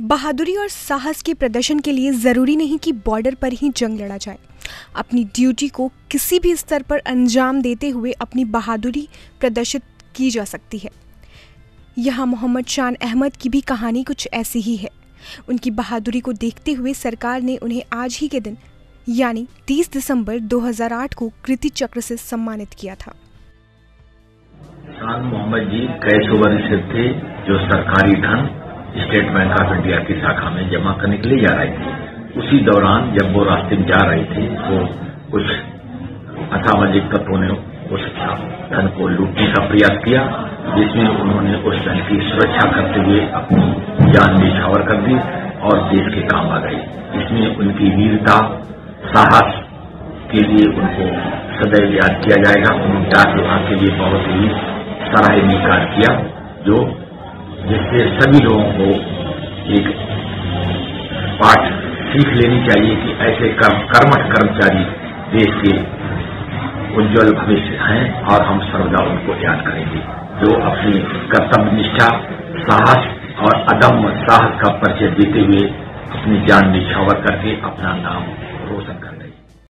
बहादुरी और साहस के प्रदर्शन के लिए ज़रूरी नहीं कि बॉर्डर पर ही जंग लड़ा जाए। अपनी ड्यूटी को किसी भी स्तर पर अंजाम देते हुए अपनी बहादुरी प्रदर्शित की जा सकती है। यहाँ मोहम्मद शान अहमद की भी कहानी कुछ ऐसी ही है। उनकी बहादुरी को देखते हुए सरकार ने उन्हें आज ही के दिन यानी 30 दिसंबर 2008 को कीर्ति चक्र से सम्मानित किया था। शान मोहम्मद जी कैश ओवरशिप थे जो सरकारी धन स्टेट बैंक ऑफ इंडिया की शाखा में जमा करने के लिए जा रहे थे। उसी दौरान जब वो रास्ते में जा रहे थे तो कुछ असामाजिक तत्वों ने उस धन को लूटने का प्रयास किया, जिसमें उन्होंने उस धन की सुरक्षा करते हुए अपनी जान निछावर कर दी और देश के काम आ गई। इसमें उनकी वीरता साहस के लिए उनको सदैव याद किया जाएगा। उन्होंने डाक विभाग के लिए बहुत ही सराहनीय कार्य किया जिससे सभी लोगों को एक पाठ सीख लेनी चाहिए कि ऐसे कर्मठ कर्मचारी देश के उज्जवल भविष्य हैं और हम सर्वदा उनको याद करेंगे, जो अपनी कर्तव्य निष्ठा साहस और अदम्य साहस का परिचय देते हुए अपनी जान निछावर करके अपना नाम रोशन करते हैं।